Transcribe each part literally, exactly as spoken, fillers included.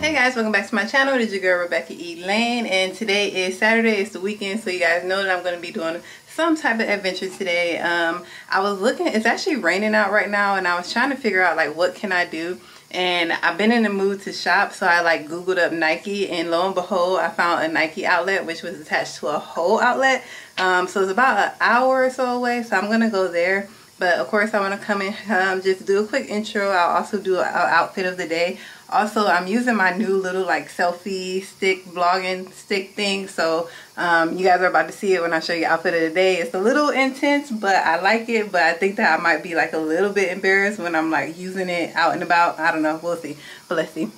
Hey guys, welcome back to my channel. It is your girl Rebekah Elaine, and today is Saturday. It's the weekend, so you guys know that I'm going to be doing some type of adventure today. Um, I was looking, it's actually raining out right now, and I was trying to figure out like what can I do. And I've been in the mood to shop, so I like googled up Nike, and lo and behold, I found a Nike outlet which was attached to a whole outlet. Um, so it's about an hour or so away, so I'm going to go there. But of course, I want to come and um, just do a quick intro. I'll also do an outfit of the day. Also, I'm using my new little like selfie stick, blogging stick thing. So um, you guys are about to see it when I show you outfit of the day. It's a little intense, but I like it. But I think that I might be like a little bit embarrassed when I'm like using it out and about. I don't know. We'll see. But let's see.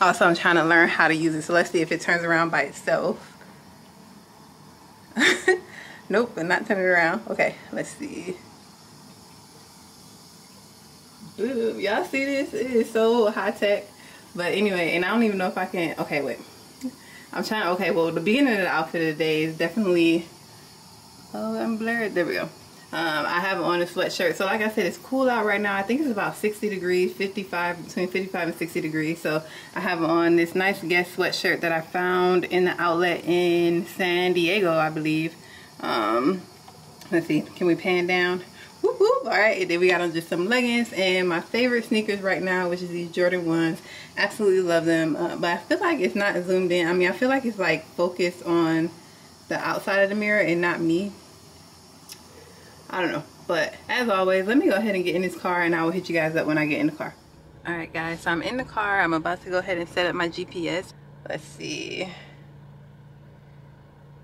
Also, I'm trying to learn how to use it. So let's see if it turns around by itself. Nope, I'm not turning around. Okay, let's see. Y'all see this? It is so high tech. But anyway, and I don't even know if I can. Okay, wait. I'm trying. Okay, well, the beginning of the outfit of the day is definitely. Oh, I'm blurred. There we go. Um, I have on a sweatshirt. So like I said, it's cool out right now. I think it's about sixty degrees, fifty-five, between fifty-five and sixty degrees. So I have on this nice Guess sweatshirt that I found in the outlet in San Diego, I believe. Um, let's see. Can we pan down? Whoop, whoop. All right, and then we got on just some leggings and my favorite sneakers right now, which is these Jordan ones. Absolutely love them, uh, but I feel like it's not zoomed in. I mean, I feel like it's like focused on the outside of the mirror and not me. I don't know, but as always, let me go ahead and get in this car and I will hit you guys up when I get in the car. All right guys, so I'm in the car. I'm about to go ahead and set up my G P S. Let's see.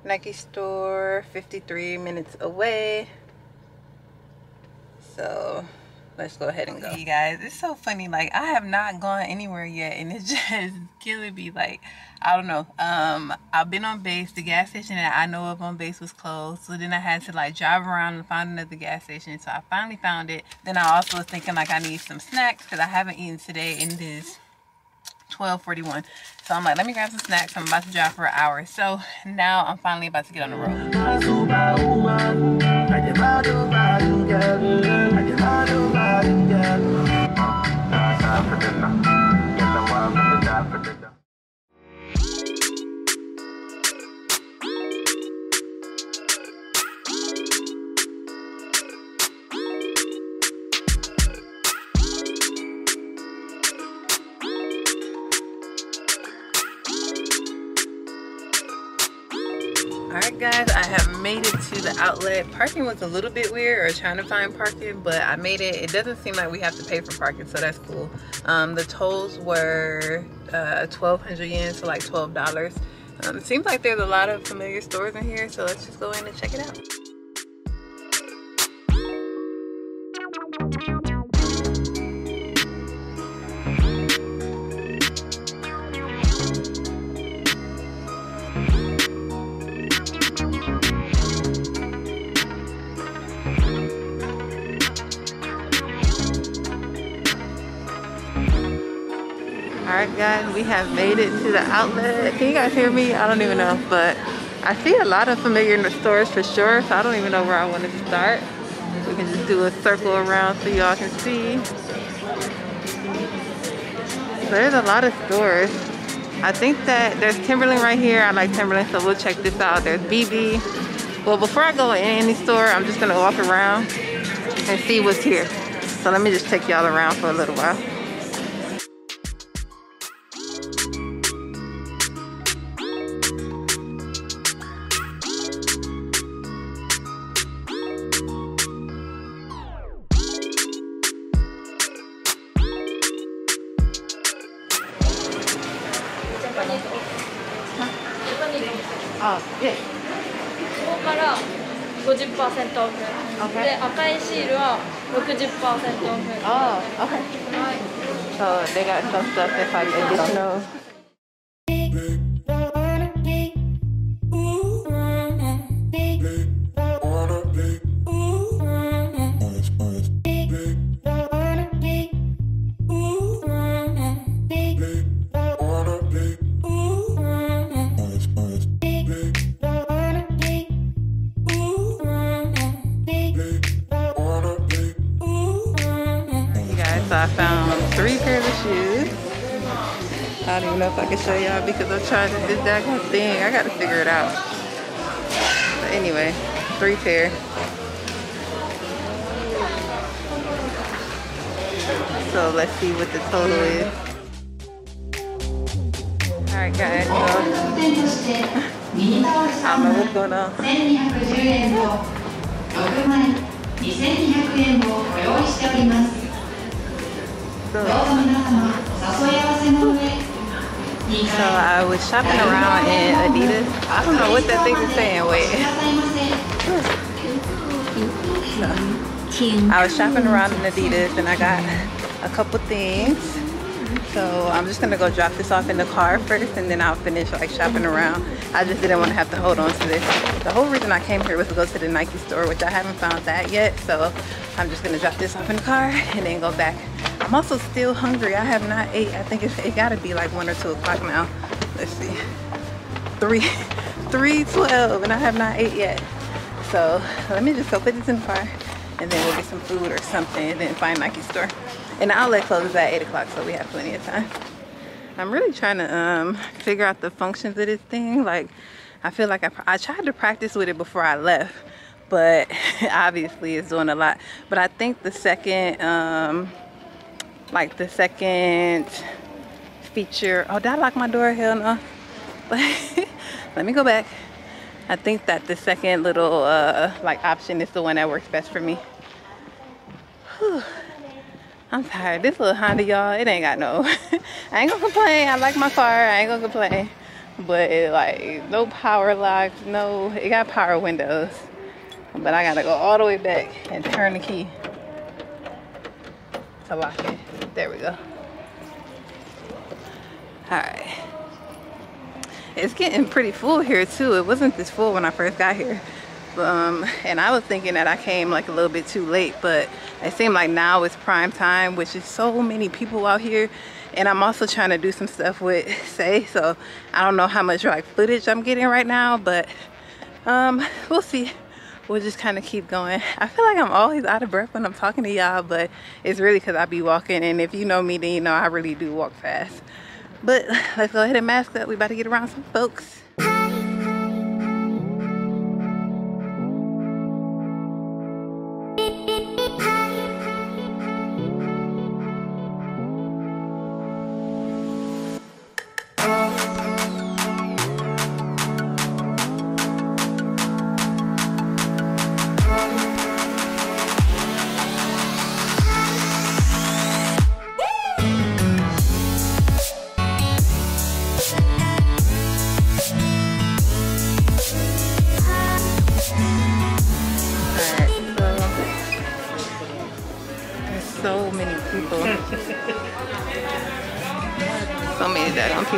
Nike store, fifty-three minutes away. So let's go ahead and go. Hey guys, it's so funny, like I have not gone anywhere yet and it's just killing me. Like I don't know, um I've been on base. The gas station that I know of on base was closed, so then I had to like drive around and find another gas station. So I finally found it. Then I also was thinking like I need some snacks because I haven't eaten today and it is twelve forty-one, so I'm like, let me grab some snacks. I'm about to drive for an hour, so now I'm finally about to get on the road. Alright guys, I have made it to the outlet. Parking was a little bit weird, or trying to find parking, but I made it. It doesn't seem like we have to pay for parking, so that's cool. Um, the tolls were uh, twelve hundred yen, so like twelve dollars. Um, it seems like there's a lot of familiar stores in here, so let's just go in and check it out. Alright guys, we have made it to the outlet. Can you guys hear me? I don't even know, but I see a lot of familiar stores for sure, so I don't even know where I want to start. We can just do a circle around so y'all can see. So there's a lot of stores. I think that there's Timberland right here. I like Timberland, so we'll check this out. There's B B. Well, before I go in any store, I'm just going to walk around and see what's here. So let me just take y'all around for a little while. Oh, yeah. fifty percent off. Okay. sixty percent off. Oh, okay. So they got some stuff if I didn't know. So I found three pairs of shoes. I don't even know if I can show y'all because I'm trying to, this daggone thing, I gotta figure it out. But anyway, three pair. So let's see what the total is. Alright guys, so I don't know what's going on. So, so I was shopping around in Adidas. I don't know what that thing is saying, wait. No. I was shopping around in Adidas and I got a couple things, so I'm just gonna go drop this off in the car first and then I'll finish like shopping around. I just didn't want to have to hold on to this. The whole reason I came here was to go to the Nike store, which I haven't found that yet, so I'm just gonna drop this off in the car and then go back. I'm also still hungry. I have not ate. I think it's, it gotta be like one or two o'clock now. Let's see, three three twelve, and I have not ate yet, so let me just go put this in the car and then we'll get some food or something and then find Nike store. And the outlet closes at eight o'clock, so we have plenty of time. I'm really trying to um, figure out the functions of this thing. Like, I feel like I, I tried to practice with it before I left, but obviously it's doing a lot. But I think the second, um, like the second feature, oh, did I lock my door? Hell no. Let me go back. I think that the second little uh, like option is the one that works best for me. Whew. I'm tired. This little Honda, y'all, it ain't got no. I ain't gonna complain. I like my car. I ain't gonna complain. But it like no power locks. No, it got power windows. But I gotta go all the way back and turn the key to lock it. There we go. All right. It's getting pretty full here too. It wasn't this full when I first got here, um, and I was thinking that I came like a little bit too late, but it seemed like now it's prime time, which is so many people out here. And I'm also trying to do some stuff with Say, so I don't know how much like footage I'm getting right now, but um, we'll see. We'll just kind of keep going. I feel like I'm always out of breath when I'm talking to y'all, but it's really because I be walking, and if you know me, then you know I really do walk fast. But let's go ahead and mask up. We about to get around some folks.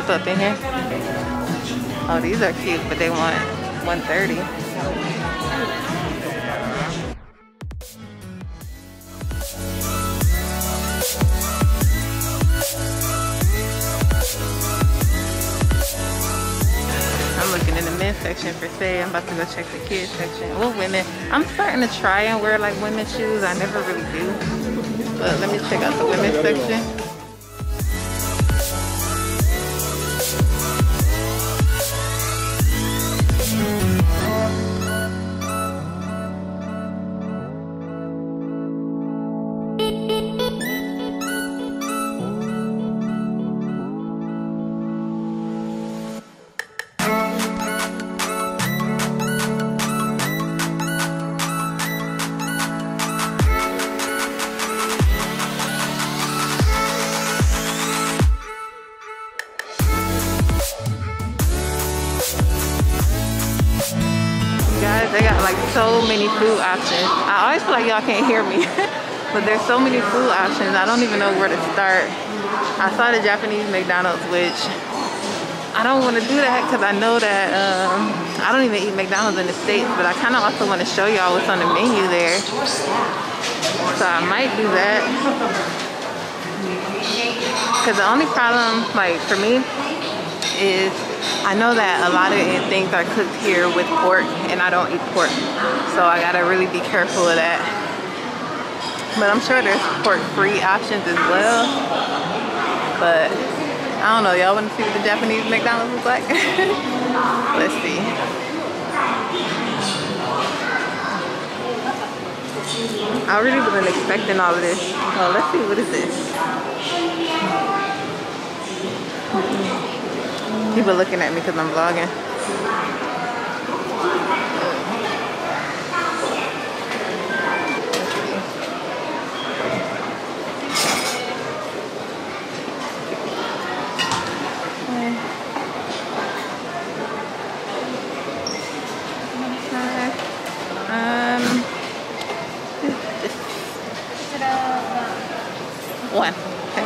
Up in here. Oh, these are cute, but they want one thirty. I'm looking in the men's section for sale. I'm about to go check the kids section. Well, women. I'm starting to try and wear like women's shoes. I never really do. But let me check out the women's section. So many food options. I always feel like y'all can't hear me, but there's so many food options. I don't even know where to start. I saw the Japanese McDonald's, which I don't want to do that because I know that um, I don't even eat McDonald's in the States, but I kind of also want to show y'all what's on the menu there. So I might do that. Because the only problem, like for me, is I know that a lot of things are cooked here with pork, and I don't eat pork, so I gotta really be careful of that. But I'm sure there's pork-free options as well, but I don't know, y'all want to see what the Japanese McDonald's looks like? Let's see. I really wasn't expecting all of this. Oh, let's see, what is this? People looking at me because I'm vlogging. One. Okay.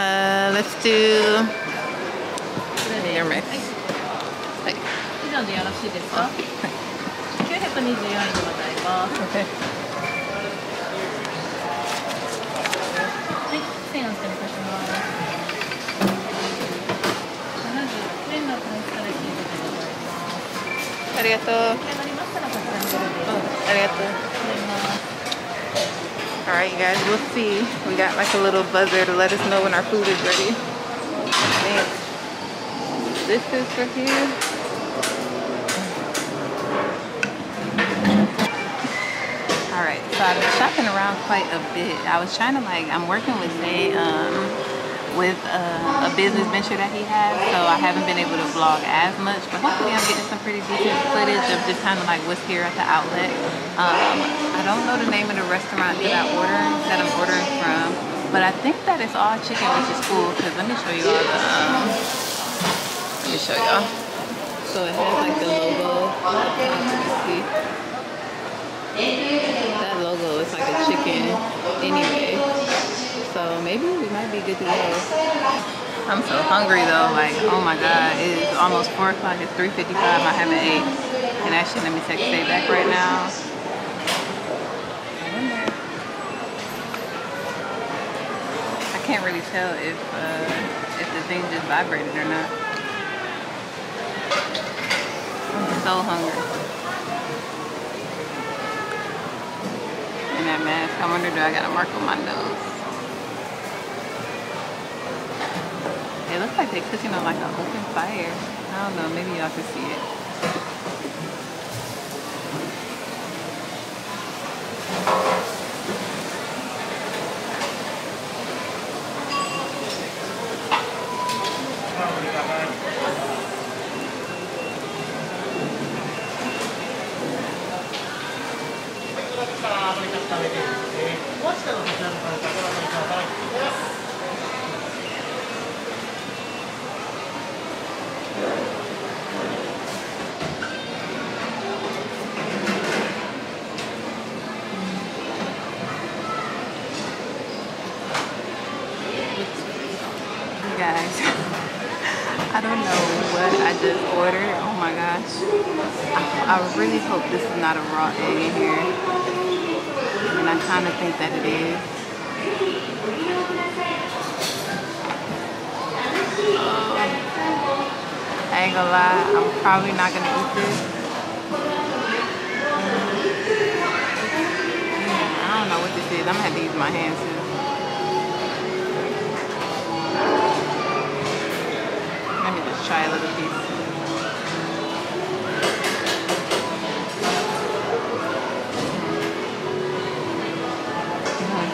Uh, let's do mix. Okay. Okay. Arigatou. Arigatou. Alright you guys, we'll see. We got like a little buzzer to let us know when our food is ready. Thanks. This is for you. Alright, so I've been shopping around quite a bit. I was trying to like, I'm working with Zay um, with uh, a business venture that he has, so I haven't been able to vlog as much, but hopefully I'm getting some pretty decent footage of just kind of like what's here at the outlet. Um, I don't know the name of the restaurant that I ordered, that I'm ordering from, but I think that it's all chicken, which is cool. Cause let me show you all the. Um, let me show y'all. So it has like the logo. See that logo is like a chicken, anyway. So maybe we might be good to go. I'm so hungry though. Like oh my god, it's almost four o'clock. It's three fifty-five. I haven't ate, and actually let me text Stay back right now. I can't really tell if uh, if the thing just vibrated or not. I'm so hungry. And that mask, I wonder do I got a mark on my nose? It looks like they're cooking on like an open fire. I don't know, maybe y'all can see it. Probably not gonna eat this. Mm, I don't know what this is. I'm gonna have to use my hands too. Let me just try a little piece. Mm.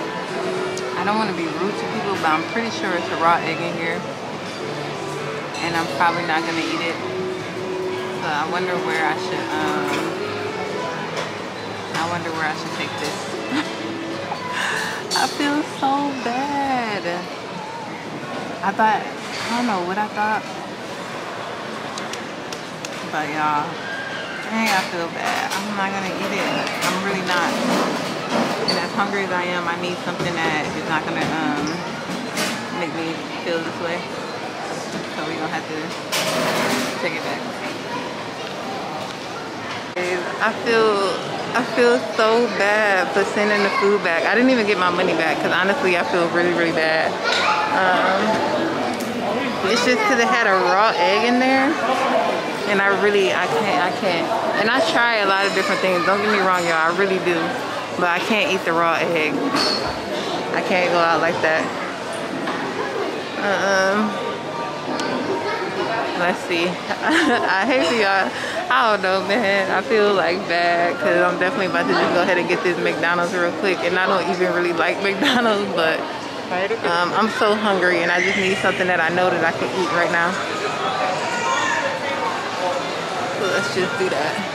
I don't want to be rude to people, but I'm pretty sure it's a raw egg in here, and I'm probably not gonna eat it. So I wonder where I should, um, I wonder where I should take this. I feel so bad. I thought, I don't know what I thought. But y'all, dang, I feel bad. I'm not gonna eat it. I'm really not. And as hungry as I am, I need something that is not gonna um, make me feel this way. So we gonna have to take it back. I feel I feel so bad for sending the food back. I didn't even get my money back because honestly I feel really really bad. Um, it's just because it had a raw egg in there and I really I can't I can't and I try a lot of different things, don't get me wrong y'all, I really do, but I can't eat the raw egg. I can't go out like that. Uh-uh. Let's see. I hate to y'all. I don't know, man. I feel like bad because I'm definitely about to just go ahead and get this McDonald's real quick. And I don't even really like McDonald's, but um, I'm so hungry and I just need something that I know that I can eat right now. So let's just do that.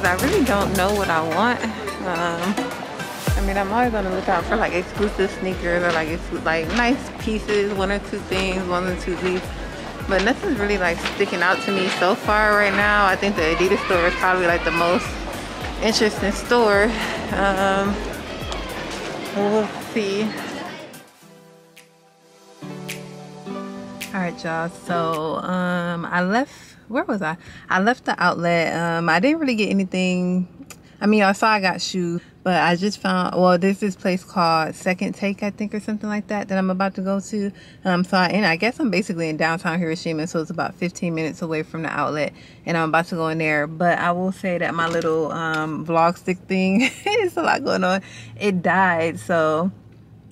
I really don't know what I want. Um, I mean, I'm always on the lookout for like exclusive sneakers or like it's like nice pieces, one or two things, one or two things. But nothing's really like sticking out to me so far right now. I think the Adidas store is probably like the most interesting store. Um, we'll see. All right, y'all. So um, I left. Where was I? I left the outlet. Um, I didn't really get anything. I mean, I saw I got shoes, but I just found, well, there's this place called Second Take, I think, or something like that, that I'm about to go to. Um, so I, and I guess I'm basically in downtown Hiroshima, so it's about fifteen minutes away from the outlet, and I'm about to go in there. But I will say that my little um, vlog stick thing, it's a lot going on. It died, so...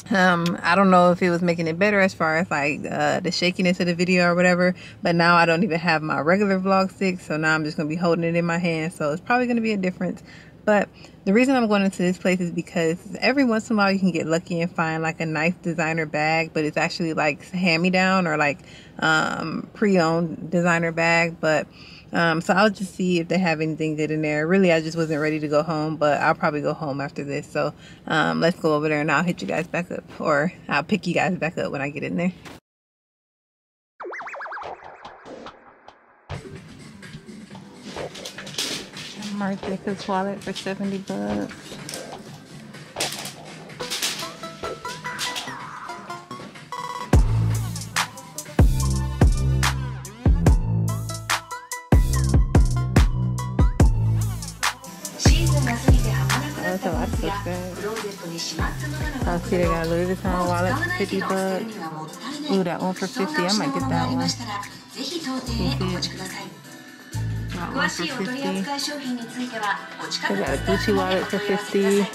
Um, I don't know if it was making it better as far as like uh, the shakiness of the video or whatever, but now I don't even have my regular vlog stick, so now I'm just going to be holding it in my hand, so it's probably going to be a difference. But the reason I'm going into this place is because every once in a while you can get lucky and find like a nice designer bag, but it's actually like hand-me-down or like um, pre-owned designer bag, but... Um, so I'll just see if they have anything good in there. Really, I just wasn't ready to go home, but I'll probably go home after this. So um, let's go over there and I'll hit you guys back up, or I'll pick you guys back up when I get in there. Mark Jacob's wallet for seventy bucks. I see they got a Louis Vuitton wallet for fifty bucks. Ooh, that one for fifty. I might get that one. That one for fifty. They got a Gucci wallet for fifty.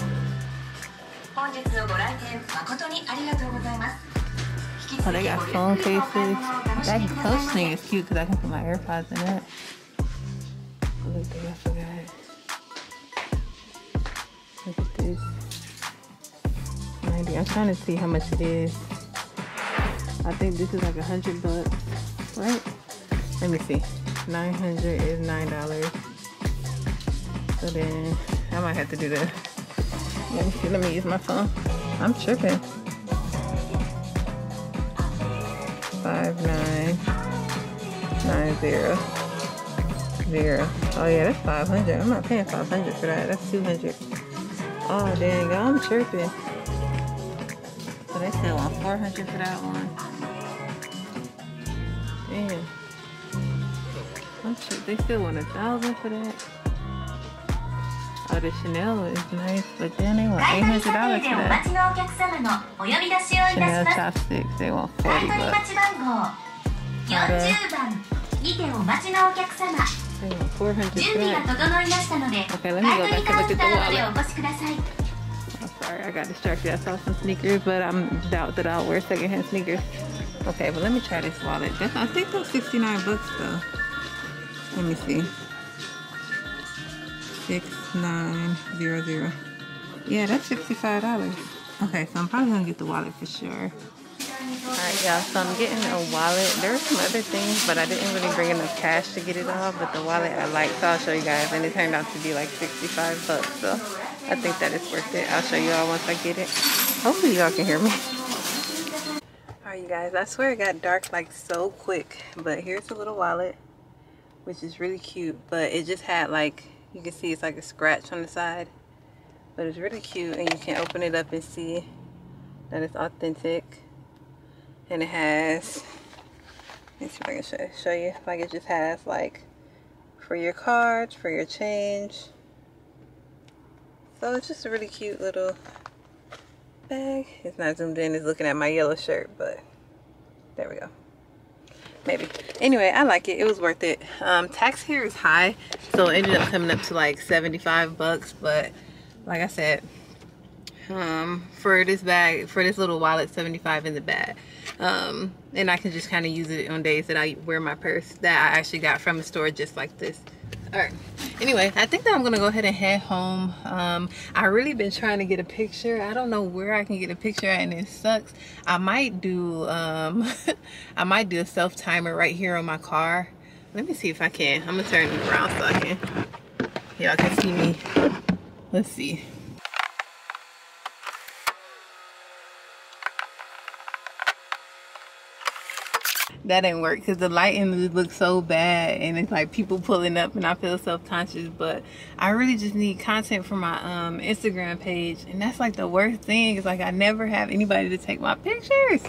Oh, they got phone cases. That Coach thing is cute because I can put my AirPods in it. Look at that, I forgot. Look at this. ninety. I'm trying to see how much it is. I think this is like a hundred bucks, right? Let me see. Nine hundred is nine dollars. So then I might have to do that. Let me see. Let me use my phone. I'm tripping. Five nine nine zero zero. Oh yeah, that's five hundred. I'm not paying five hundred for that. That's two hundred. Oh dang, I'm tripping. So they still want four hundred for that one. Damn. I'm sure they still want a thousand for that. Oh, the Chanel is nice, but then they want eight hundred dollars for that. Chanel chopsticks, they want forty bucks. にてお待ちのお客様。準備が整いましたので、買取カウンターまでお越しください。I'm sorry, I got distracted. I saw some sneakers, but I doubt that I'll wear secondhand sneakers. Okay, but let me try this wallet. That's, I think that's sixty-nine bucks though. Let me see. six nine zero zero. Yeah, that's sixty-five dollars. Okay, so I'm probably gonna get the wallet for sure. Alright y'all, so I'm getting a wallet. There were some other things, but I didn't really bring enough cash to get it all. But the wallet I liked, so I'll show you guys. And it turned out to be like sixty-five bucks. So I think that it's worth it. I'll show you all once I get it. Hopefully y'all can hear me. Alright you guys, I swear it got dark like so quick. But here's a little wallet, which is really cute. But it just had like, you can see it's like a scratch on the side. But it's really cute, and you can open it up and see that it's authentic. And it has, let me see if I can show, show you, like it just has like for your cards, for your change. So it's just a really cute little bag. It's not zoomed in, it's looking at my yellow shirt, but there we go. Maybe. Anyway, I like it. It was worth it. Um, tax here is high, so it ended up coming up to like seventy-five bucks, but like I said, um, for this bag, for this little wallet, seventy-five in the bag. Um, and I can just kind of use it on days that I wear my purse that I actually got from a store just like this. All right. Anyway, I think that I'm gonna go ahead and head home. Um, I really been trying to get a picture. I don't know where I can get a picture at, and it sucks. I might do, um, I might do a self timer right here on my car. Let me see if I can. I'm gonna turn it around so I can, y'all can see me. Let's see. That didn't work because the lighting looks so bad, and it's like people pulling up, and I feel self-conscious. But I really just need content for my um, Instagram page, and that's like the worst thing. It's like I never have anybody to take my pictures.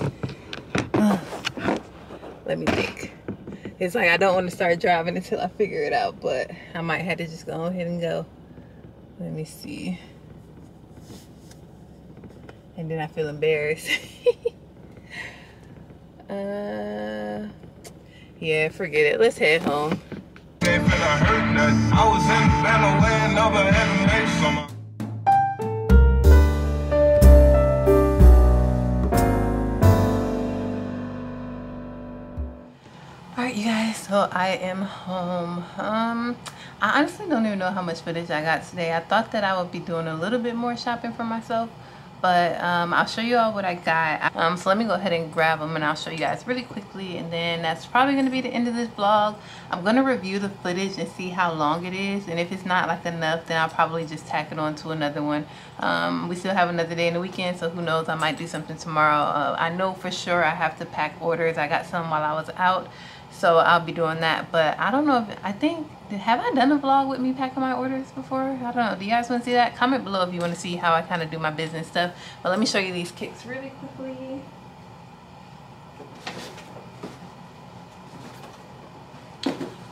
Ugh. Let me think. It's like I don't want to start driving until I figure it out, but I might have to just go ahead and go. Let me see. And then I feel embarrassed. Uh, yeah, forget it. Let's head home. Alright you guys, so I am home. Um, I honestly don't even know how much footage I got today. I thought that I would be doing a little bit more shopping for myself, but um, I'll show you all what I got. Um, so let me go ahead and grab them, and I'll show you guys really quickly, and then that's probably gonna be the end of this vlog. I'm gonna review the footage and see how long it is, and if it's not like enough, then I'll probably just tack it on to another one. Um, we still have another day in the weekend, so who knows, I might do something tomorrow. Uh, I know for sure I have to pack orders. I got some while I was out, so I'll be doing that, but I don't know if, I think, have I done a vlog with me packing my orders before? I don't know. Do you guys want to see that? Comment below if you want to see how I kind of do my business stuff. But let me show you these kicks really quickly.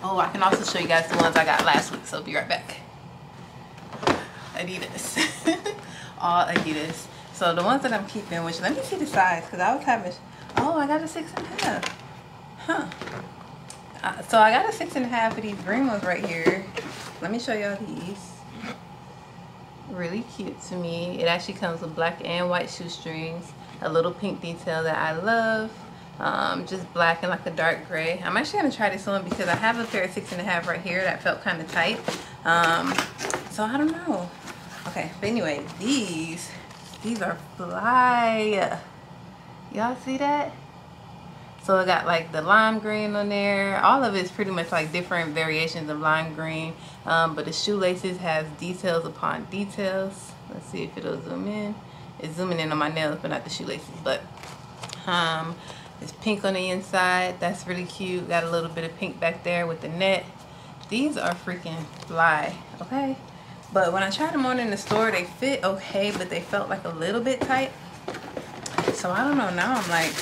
Oh, I can also show you guys the ones I got last week, so I'll be right back. Adidas. All Adidas. So the ones that I'm keeping, which, let me see the size, because I was having, oh, I got a six and a half. Huh. Uh, so I got a six and a half of these green ones right here. Let me show y'all these. Really cute to me. It actually comes with black and white shoestrings. A little pink detail that I love. Um, just black and like a dark gray. I'm actually going to try this on because I have a pair of six and a half right here that felt kind of tight. Um, so I don't know. Okay, but anyway, these, these are fly. Y'all see that? So I got like the lime green on there. All of it's pretty much like different variations of lime green. Um, but the shoelaces has details upon details. Let's see if it'll zoom in. It's zooming in on my nails, but not the shoelaces. But um, it's pink on the inside. That's really cute. Got a little bit of pink back there with the net. These are freaking fly, okay? But when I tried them on in the store, they fit okay, but they felt like a little bit tight. So I don't know, now I'm like,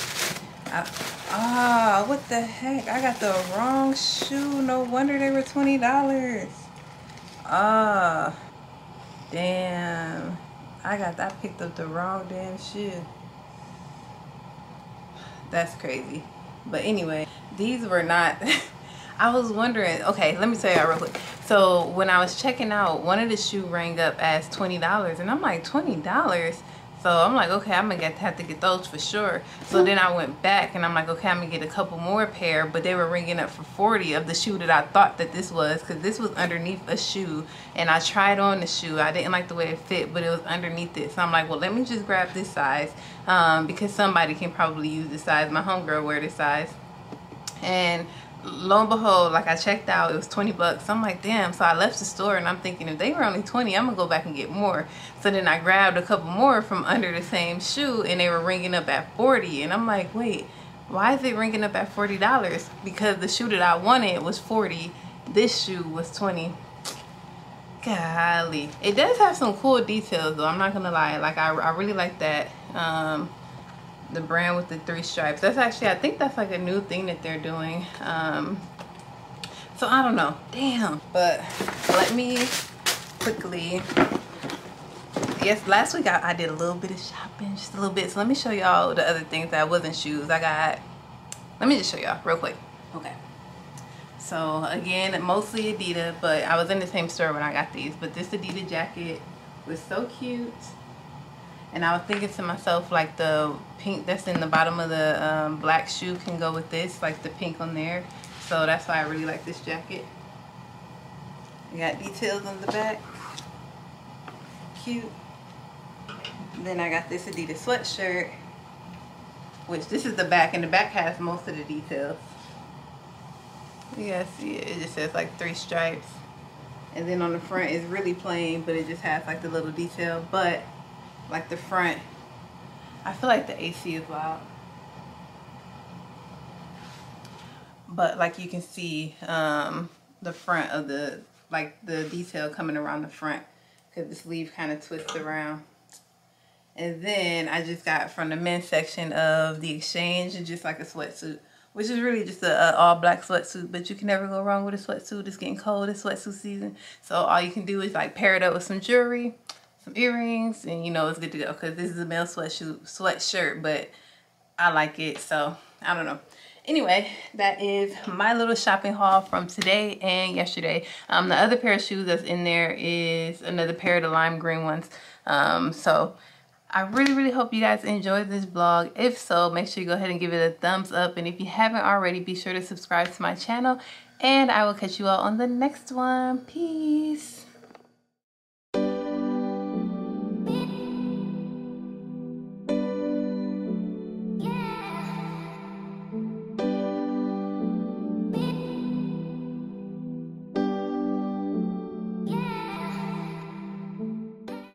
I, ah, what the heck? I got the wrong shoe. No wonder they were twenty dollars. Ah, damn. I got, I picked up the wrong damn shoe. That's crazy. But anyway, these were not, I was wondering, okay, let me tell y'all real quick. So when I was checking out, one of the shoe rang up as twenty dollars, and I'm like, twenty dollars? So I'm like, okay, I'm gonna get, have to get those for sure. So then I went back and I'm like, okay, I'm gonna get a couple more pair, but they were ringing up for forty of the shoe that I thought that this was, because this was underneath a shoe, and I tried on the shoe. I didn't like the way it fit, but it was underneath it. So I'm like, well, let me just grab this size, um, because somebody can probably use this size. My homegirl wear this size. And lo and behold, like I checked out, it was twenty bucks. I'm like, damn. So I left the store and I'm thinking, if they were only twenty, I'm gonna go back and get more. So then I grabbed a couple more from under the same shoe, and they were ringing up at forty, and I'm like, wait, why is it ringing up at forty dollars? Because the shoe that I wanted was forty, this shoe was twenty. Golly, it does have some cool details though, I'm not gonna lie. Like I, I really like that, um the brand with the three stripes. That's actually, I think that's like a new thing that they're doing. Um, so I don't know, damn. But let me quickly, yes, last week I, I did a little bit of shopping, just a little bit. So let me show y'all the other things that wasn't shoes. I got, let me just show y'all real quick. Okay. So again, mostly Adidas, but I was in the same store when I got these. But this Adidas jacket was so cute. And I was thinking to myself, like, the pink that's in the bottom of the um, black shoe can go with this, like the pink on there. So that's why I really like this jacket. We got details on the back. Cute. Then I got this Adidas sweatshirt, which this is the back, and the back has most of the details. You guys see it, it just says like three stripes. And then on the front is really plain, but it just has like the little detail. But like the front, I feel like the A C is loud, but like you can see um the front of the, like the detail coming around the front, because the sleeve kind of twists around. And then I just got from the men's section of the exchange, and just like a sweatsuit, which is really just a, a all black sweatsuit, but you can never go wrong with a sweatsuit. It's getting cold, it's sweatsuit season, so all you can do is like pair it up with some jewelry, some earrings, and you know it's good to go. Because this is a male sweatshirt sweatshirt but I like it, so I don't know. Anyway, that is my little shopping haul from today and yesterday. Um the other pair of shoes that's in there is another pair of the lime green ones. Um so I really really hope you guys enjoyed this vlog. If so, make sure you go ahead and give it a thumbs up, and if you haven't already, be sure to subscribe to my channel, and I will catch you all on the next one. Peace.